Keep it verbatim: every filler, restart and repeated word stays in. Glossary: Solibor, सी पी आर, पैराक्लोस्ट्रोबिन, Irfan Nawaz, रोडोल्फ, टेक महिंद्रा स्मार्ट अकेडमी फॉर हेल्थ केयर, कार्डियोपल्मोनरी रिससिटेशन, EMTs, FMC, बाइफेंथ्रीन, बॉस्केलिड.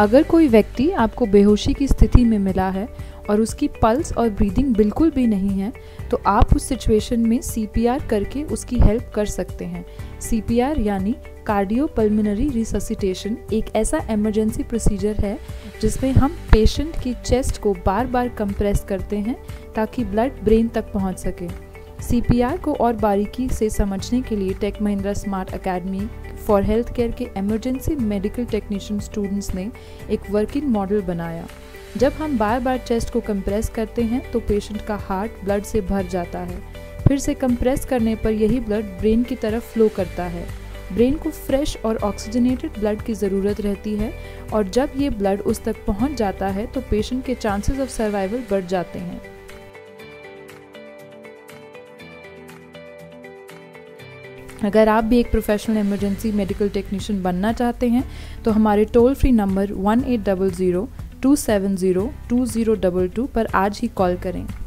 अगर कोई व्यक्ति आपको बेहोशी की स्थिति में मिला है और उसकी पल्स और ब्रीदिंग बिल्कुल भी नहीं है, तो आप उस सिचुएशन में सी पी आर करके उसकी हेल्प कर सकते हैं। सी पी आर यानी कार्डियोपल्मोनरी रिससिटेशन एक ऐसा इमरजेंसी प्रोसीजर है जिसमें हम पेशेंट की चेस्ट को बार बार कंप्रेस करते हैं ताकि ब्लड ब्रेन तक पहुंच सके। सी पी आर को और बारीकी से समझने के लिए टेक महिंद्रा स्मार्ट अकेडमी फॉर हेल्थ केयर के इमरजेंसी मेडिकल टेक्नीशियन स्टूडेंट्स ने एक वर्किंग मॉडल बनाया। जब हम बार बार चेस्ट को कंप्रेस करते हैं तो पेशेंट का हार्ट ब्लड से भर जाता है, फिर से कंप्रेस करने पर यही ब्लड ब्रेन की तरफ फ्लो करता है। ब्रेन को फ्रेश और ऑक्सीजनेटेड ब्लड की ज़रूरत रहती है और जब ये ब्लड उस तक पहुंच जाता है तो पेशेंट के चांसेस ऑफ सर्वाइवल बढ़ जाते हैं। अगर आप भी एक प्रोफेशनल इमरजेंसी मेडिकल टेक्नीशियन बनना चाहते हैं तो हमारे toll free number one eight double zero two seven zero two zero double two पर आज ही कॉल करें।